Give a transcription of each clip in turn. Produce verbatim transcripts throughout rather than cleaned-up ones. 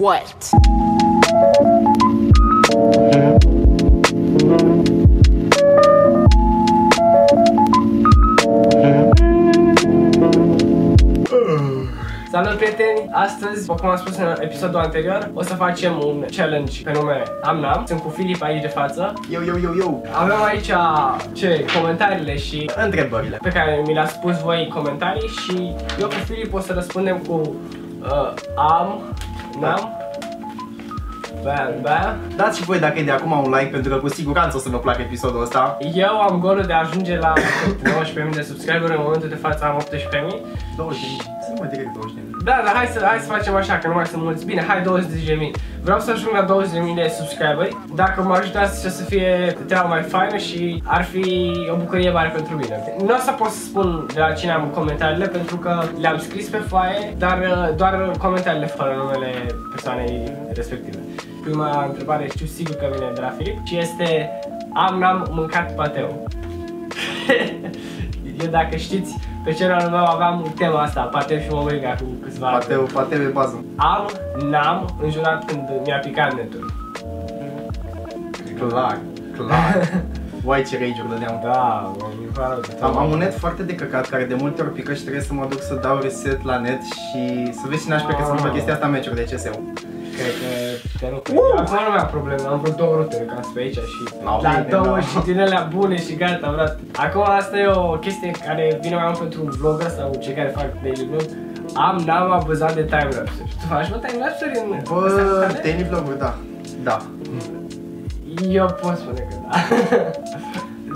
What? Salut prieteni! Astăzi, după cum am spus în episodul anterior, o să facem un challenge pe nume Am Nam. Sunt cu Filip aici de față. Eu, eu, eu, eu! Avem aici ce, comentariile și întrebările pe care mi le-ați spus voi în comentarii și eu cu Filip o să răspundem cu uh, Am Nam. Ba, ba. Dați și voi dacă e de acum un like, pentru că cu siguranță o să vă placă episodul ăsta. Eu am golul de a ajunge la nouăsprezece mii de subscriberi, în momentul de față am optsprezece mii. douăzeci de mii. Nu mai direct douăzeci de mii. Da, dar hai să, hai să facem așa, că nu mai sunt mulți. Bine, hai douăzeci de mii. Vreau să ajung la douăzeci de mii de subscriberi. Dacă mă ajutați să fie treaba mai faină și ar fi o bucurie mare pentru mine. Nu o să pot să spun de la cine am comentariile, pentru că le-am scris pe foaie, dar doar comentariile fără numele persoanei respective. Prima întrebare știu sigur că vine de la Filip și este: Am n-am mâncat pateu? Eu, dacă știți, pe canalul meu aveam tema asta, pateu și omega, cu câțiva pateu, ani. Pateu e bază. Am n-am înjurat când mi-a picat netul. Clar, clar. Uai, ce rage-uri dădeam. Da, am, am un net foarte de căcat, care de multe ori pică și trebuie să mă duc să dau reset la net și să vezi și n-aș pe că să mă fac chestia asta în meciuri de C S-ul. Cred că te rog. Uh! Acum nu mai am probleme, am vrut două rutele ca pe aici și no, la bine, două da. Și din alea bune și gata, vreau. Acum asta e o chestie care vine mai mult pentru vlogger sau cei care fac daily vlog. Am n-am abuzat de time-lapse-uri. Tu faci, mă, time-lapse-uri în... Bă, daily vlog-uri, da. Da. Eu pot spune că da.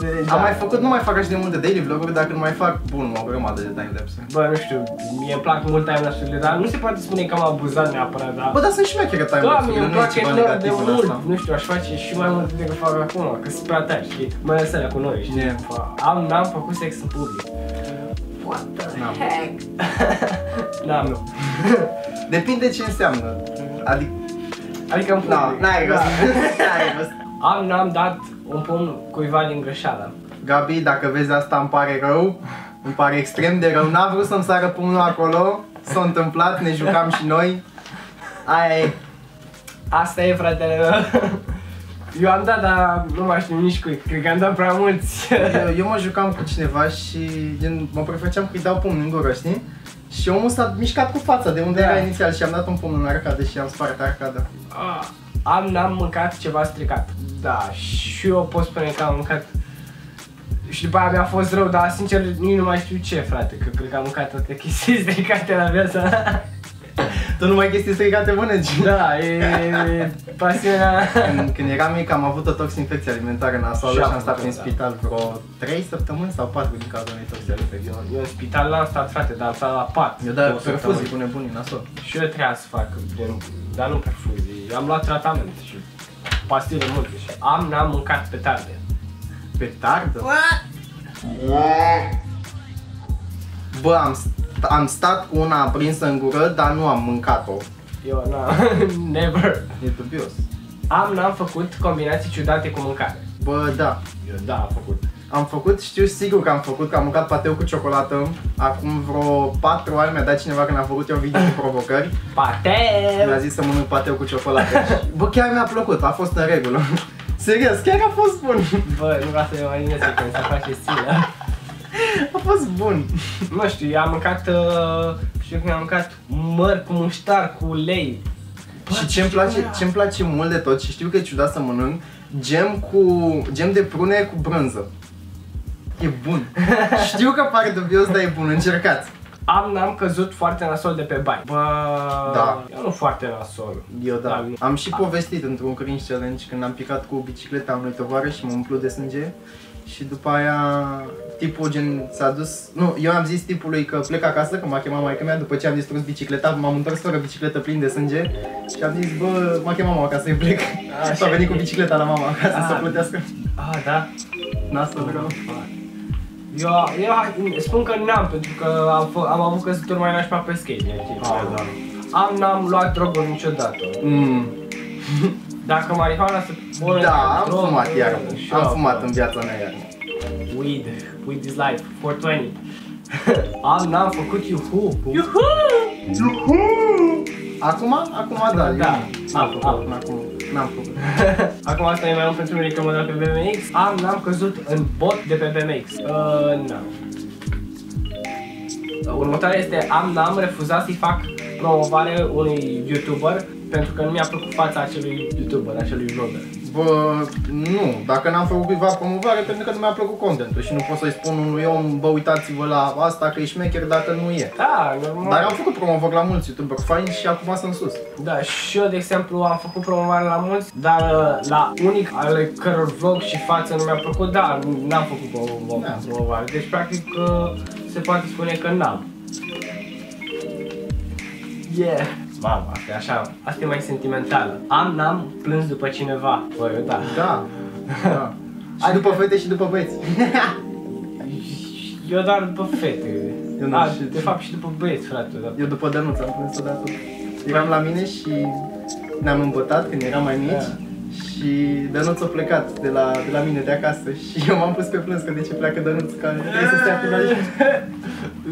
Deci, am da. Mai făcut, nu mai fac așa de multe daily vloguri, dacă nu mai fac, bun, o grămadă de time-lapse. Bă, nu știu, mie îmi plac mult time-lapse-urile, dar nu se poate spune că am abuzat neapărat, dar... Bă, dar sunt și mai chiar time-lapse-urile, nu e ceva negativ în asta. Nu știu, aș face și mai mult decât fac acum, că sunt prea tari, știi? Mai ales alea cu noi, știi? Yeah. Am, n-am făcut sex în public. What the heck? N-am, nu. Depinde ce înseamnă, adică... Adică în public. N-ai rost, n-ai rost. Am, n-am dat un pumn cuiva din greșeală. Gabi, dacă vezi asta, îmi pare rău. Îmi pare extrem de rău. N-a vrut să-mi sară pumnul acolo. S-a întâmplat, ne jucam și noi. Aia e. Asta e, fratele meu. Eu am dat, dar nu mai știu nici cui. Cred că am dat prea mulți. Eu, eu mă jucam cu cineva și gen, mă prefăceam că îi dau pumn în gură, știi? Și omul s-a mișcat cu fața de unde da. Era inițial și am dat un pumn în arcadă și am spart arcada. Ah. Am, n-am mâncat ceva stricat. Da, și eu pot spune că am mâncat. Și după aia mi-a fost rău, dar sincer nici nu mai știu ce, frate. Că cred că am mâncat toate chestii stricate la viața. Tu nu mai chestii stricate bune, Gina. Da, e pasiunea. Când, când eram mic am avut o toxinfecție alimentară nasoală și am stat în spital vreo trei săptămâni sau patru din cauza unei toxinfecții. Eu în spital n-am stat, frate, dar am stat la pat. Eu da, perfuzii cu nebunii nasol. Și eu trebuia să fac, dar nu perfuzii. Am luat tratament și pastile multe și am n-am mâncat petarde. Petardă? Bă, am, st am stat cu una aprinsă în gură, dar nu am mâncat-o. Eu n-am, never. E dubios. Am n-am făcut combinații ciudate cu mâncare. Bă, da. Eu da, am făcut. Am făcut, știu sigur că am făcut, că am mâncat pateu cu ciocolată. Acum vreo patru ani mi-a dat cineva când am făcut eu video cu provocări. Pateu! Mi-a zis să mănânc pateu cu ciocolată. Bă, chiar mi-a plăcut, a fost în regulă. Serios, chiar a fost bun. Bă, nu vreau să mă mai că când se face silă. A fost bun. Nu știu, eu am mâncat, uh, știu că mi-am mâncat măr cu muștar, cu ulei. Bă, și ce-mi place, ce-mi place mult de tot și știu că e ciudat să mănânc, gem, cu, gem de prune cu brânză. E bun. Știu că pare dubios, dar e bun. Încercați. Am, n-am căzut foarte nasol de pe bani. Bă, da. Eu nu foarte nasol. Eu da. Dar... Am și povestit într-un cringe challenge când am picat cu bicicleta unui tovarăș și m-am umplut de sânge. Și după aia tipul gen s-a dus. Nu, eu am zis tipului că plec acasă, că m-a chemat maică-mea. După ce am distrus bicicleta, m-am întors fără bicicletă plin de sânge. Și am zis, bă, m-a chemat mama acasă, eu plec. A, și a venit cu bicicleta la mama acasă a, să plătească. A, da? Nasol vreau. Eu, eu spun că n-am, pentru că am, am avut căsători mai nașpa pe skate. Ah, am, n-am luat droguri niciodată. Mm. Dacă marihuana se pune... Da, am droguri, fumat iar. Am fumat în viața mea iar. Weed, weed is life, four twenty. Am, n-am făcut yuhu. Yuhu! Acum? Acum da, da. da. Acum, acum, acum. N-am făcut. Acum asta e mai mult pentru mine că mă dau pe B M X. Am N-am căzut în bot de pe B M X. Uh, nu. Următoarea este Am Nam refuzat să-i fac promovare unui YouTuber pentru că nu mi-a plăcut fața acelui YouTuber, acelui vlogger. Bă, nu, dacă n-am făcut cuiva promovare, pentru că nu mi-a plăcut contentul și nu pot să-i spun unui om, bă, uitați-vă la asta că e șmecher dacă nu e. Da, normal. Dar am făcut promovări la mulți YouTuberi faini și acum sunt sus. Da, și eu, de exemplu, am făcut promovare la mulți, dar la unic ale căror vlog și față nu mi-a plăcut, da, n-am făcut promovare. Deci, practic, se poate spune că n-am. Yeah. Mamă, asta e așa, asta e mai sentimentală. Am, n-am plâns după cineva. Bă, eu da. Da, da. Și după fete și după băieți. Eu doar după fete. Eu nu, A, și de fapt și după băieți, frate. Dar... Eu după Danuț am plâns odată. Eram la mine și ne-am îmbătat când eram mai mici. Da. Și Danuț a plecat de la, de la mine, de acasă. Și eu m-am pus pe plâns că de ce pleacă Danuț, că trebuie să stea până aici.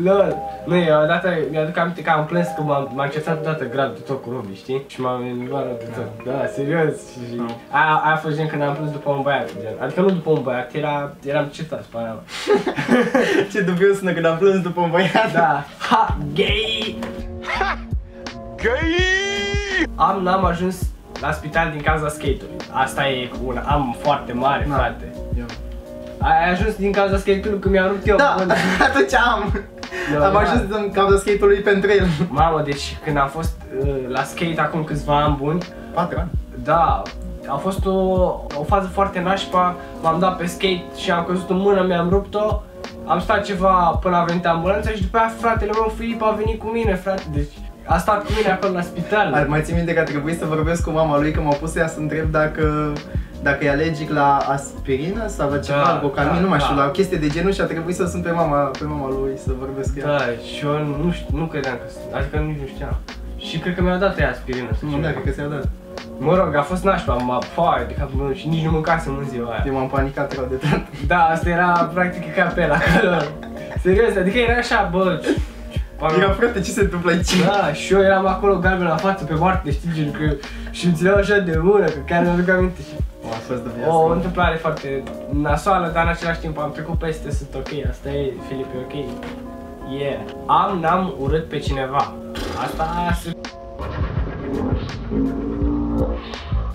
Lol. Nu, eu odată mi-aduc aminte că am plâns că m-am certat odată grav de tot cu Robi, știi? Și m-am luat de tot. Da, serios. Și aia, aia a fost gen când am plâns după un băiat, gen. Adică nu după un băiat, era, eram certat pe aia. Ce dubios sună când am plâns după un băiat. Da. Ha! Gay! Ha! Gay! Am, n-am ajuns la spital din cauza skate-ului. Asta e cu un am foarte mare, da, frate. Eu. Ai ajuns din cauza skate-ului că mi-a rupt eu. Da, până... atunci am. Eu, am da. ajuns din cauza skate-ului pentru el. Mamă, deci când am fost uh, la skate acum câțiva ani buni. patru ani? Da. A fost o, o fază foarte nașpa. M-am dat pe skate și am căzut în mână, mi-am rupt-o. Am stat ceva până a venit ambulanța și după aia fratele meu Filip a venit cu mine, frate. Deci a stat cu mine acolo la spital. Ar mai țin minte că a trebuit să vorbesc cu mama lui, că m-a pus ea să întreb dacă dacă e alergic la aspirină sau la ceva, da, algocamin, da, nu mai da. știu, la o chestie de genul și a trebuit să sun pe mama, pe mama lui să vorbesc cu ea. Da, și eu nu, știu, nu credeam că, adică nici nu știam. Și cred că mi-a dat ea aspirină. Nu, da, cred că ți-a dat. Mă rog, a fost nașpa, m-a foaie de capul meu și nici nu mâncasem în ziua aia. Eu m-am panicat rău de tot. Da, asta era practic ca pe el acolo. Serios, adică era așa, bă. Ia, frate, ce se întâmplă aici? Da, și eu eram acolo galben la față, pe moarte, știi, că și îmi țineau așa de mână, că chiar mi-aduc aminte. O, a fost de viață, o întâmplare foarte nasoală, dar în același timp am trecut peste, sunt ok, asta e, Filip, e ok. Yeah. Am, n-am urât pe cineva. Asta se...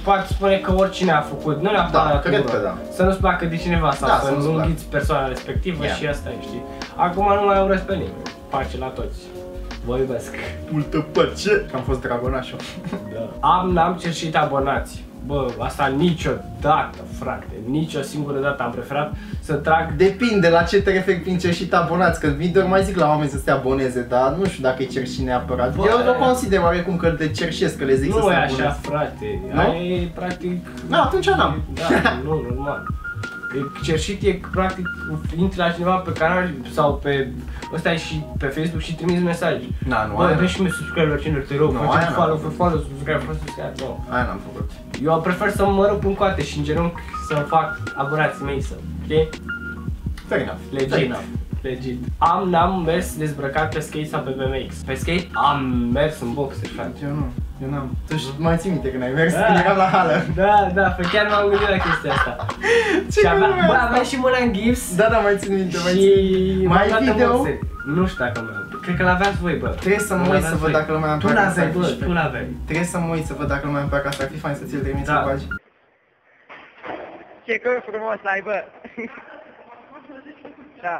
Poate spune că oricine a făcut, nu le-a da, cred că da. Să nu-ți placă de cineva sau da, să nu înghiți persoana respectivă, yeah. Și asta e, știi? Acum nu mai urăsc pe nimeni. Pace la toți. Vă iubesc. Multă pace. Am fost dragonașul. Da. Am, n-am cerșit abonați. Bă, asta niciodată, frate. Nici o singură dată am preferat să trag. Depinde la ce te referi prin cerșit abonați. Că mi doar mai zic la oameni să se aboneze, dar nu știu dacă e cerșit neapărat. Bă, eu nu consider oarecum că te cerșesc, că le zic să se aboneze. Nu e așa, frate. Aia e practic... Da, atunci n-am. Da, nu, normal. Cerșit e practic, intri la cineva pe canal sau pe ăsta e și pe Facebook și trimiți mesaje. Na, nu, bă, dă și mie subscribe la cineva, te rog, faceți follow, faceți follow, subscribe, faceți subscribe. Aia n-am făcut. Eu prefer să mă rup în coate și în genunchi să fac abonații mei să, ok? Fair enough. Legit. Fair enough. Legit. Am, n-am mers dezbrăcat pe skate sau pe B M X. Pe skate am mers în boxe, frate. Eu nu. Eu n-am. Tu mai ții minte când ai mers, da, când eram la hală. Da, da, pe chiar m-am gândit la chestia asta. Ce și avea, bă, aveam și mâna în gips. Da, da, mai țin minte, mai țin. Mai ai video? Nu știu dacă l-am. Cred că l-aveați voi, bă. Trebuie să mă uit să văd dacă lumea îmi place. Tu l-aveai, bă, tu l-aveai. Trebuie să mă uit să văd dacă lumea îmi place, asta ar fi fain să ți-l trimiți în pagini. Ce cor frumos l-ai, bă. Da.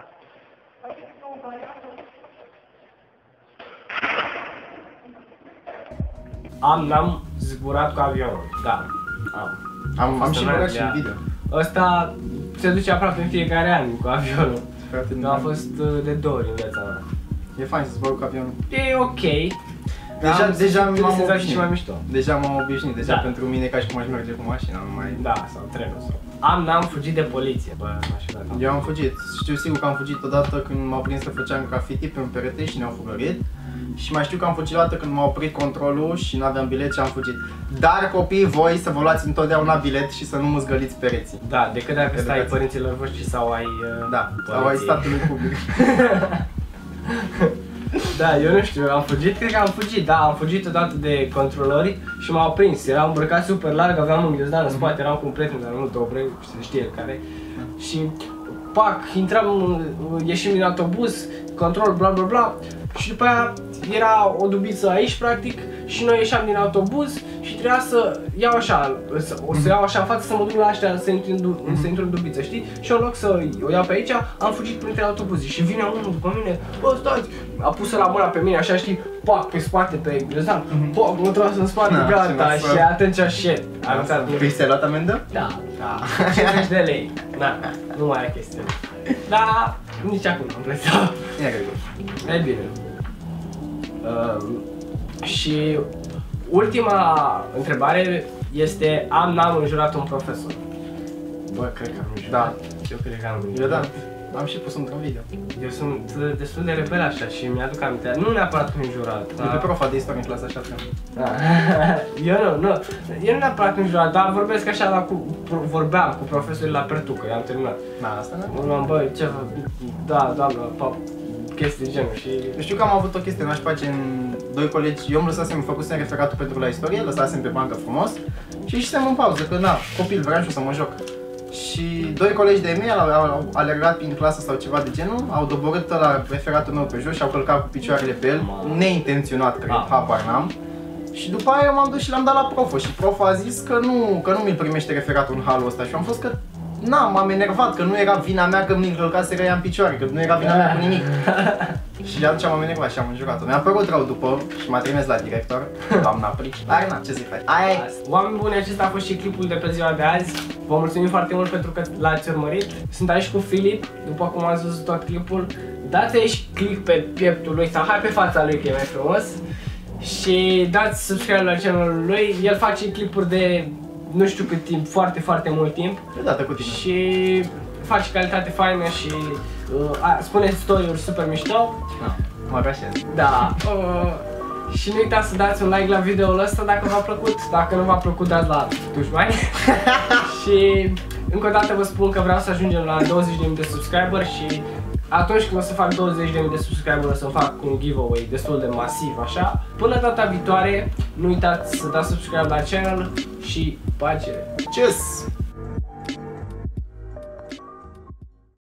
Am, n-am zburat cu avionul, da, am. Am, am și văzut și în video. Asta se duce aproape în fiecare an cu avionul. Nu a fost de două ori în viața mea. E fain să zbor cu avionul. E ok. Deja, deja m-am obișnuit. Deja m-am obișnuit, deja pentru mine ca și cum aș merge cu mașina, nu mai... Da, sau trenul sau... Am, n-am fugit de poliție, bă, așa. Eu am fugit, știu sigur că am fugit odată când m-au prins că făceam graffiti pe un perete și ne-au fugărit. Și mai știu că am fugit o dată când m-a oprit controlul și n-aveam bilet și am fugit. Dar copiii, voi să vă luați întotdeauna bilet și să nu mă zgăliți pereții. Da, decât dacă stai părinților voștri sau ai... Uh, da, părinții. Sau ai statului public. Da, eu nu știu, am fugit, cred că am fugit, da, am fugit odată de controlări și m-au prins. Eram îmbrăcat super larg, aveam un ghiozdan în spate, eram cu un prieten, dar nu te oprei, se știe care. Și pac, intram, ieșim din autobuz, control, bla bla bla. Și după aia era o dubiță aici, practic, și noi ieșeam din autobuz și trebuia să iau așa, să, o să iau așa în față, să mă duc la ăștia, să intru, să intru în dubiță, știi? Și în loc să o iau pe aici, am fugit printre autobuze și vine unul după mine, bă, stați! A pus-o la mâna pe mine, așa, știi, pac, pe spate, pe grăzan, pac, mă trasă în spate, na, gata, și, și atunci așa, am lăsat bine. Ți-ai luat amendă? Da, da, cincizeci de lei, da, nu mai are chestia. Da, nici acum am plătit. Ia cred că. E bine. Uh, și ultima întrebare este: am n-am înjurat un profesor? Bă, cred că am înjurat. Da. Eu cred că am înjurat. Eu da. Am și pus într-un video. Eu sunt destul de rebel așa și mi-aduc aminte. Nu neapărat înjurat. Da. Pe profa de istorie în clasa șaptea. Da. Eu nu, nu. Eu nu neapărat înjurat, dar vorbesc așa la cu, vorbeam cu profesorii la Pertucă, i-am terminat. Da, asta nu? Am bă, ce da, doamnă, pap. Chestii genul și... Știu că am avut o chestie nașpa în doi colegi, eu îmi lăsasem, făcusem referatul pentru la istorie, lăsasem pe bancă frumos și ieșisem în pauză, că na, copil, vreau și să mă joc. Și doi colegi de-ai mei au, au alergat prin clasă sau ceva de genul, au doborât la referatul meu pe jos și au călcat cu picioarele pe el, neintenționat, cred, ah. habar n-am. Și după aia m-am dus și l-am dat la profă și profa a zis că nu, că nu mi-l primește referatul în halul ăsta și am fost că na, m-am enervat, că nu era vina mea că mi-l călcaseră ea în picioare, că nu era vina mea cu nimic. Și atunci m-am enervat și am înjurat-o. Mi-a părut rău după și m-a trimis la director, doamna Prici. Dar na, ce zic, hai! Oameni buni, acesta a fost și clipul de pe ziua de azi. Vă mulțumim foarte mult pentru că l-ați urmărit. Sunt aici cu Filip, după cum ați văzut tot clipul. Dați aici click pe pieptul lui sau hai pe fața lui că e mai frumos. Și dați subscribe la canalul lui, el face clipuri de... nu știu cât timp, foarte, foarte mult timp. Dată cu tine. Și faci calitate faină și uh, a, spune story-uri super mișto. Da, mă găsesc. Da. Uh, și nu uitați să dați un like la videoul ăsta dacă v-a plăcut. Dacă nu v-a plăcut, dați la dușmani. Și încă o dată vă spun că vreau să ajungem la douăzeci de mii de subscriberi și atunci când o să fac douăzeci de mii de subscriberi o să fac un giveaway destul de masiv, așa. Până data viitoare, nu uitați să dați subscribe la canal și pace! Cheers!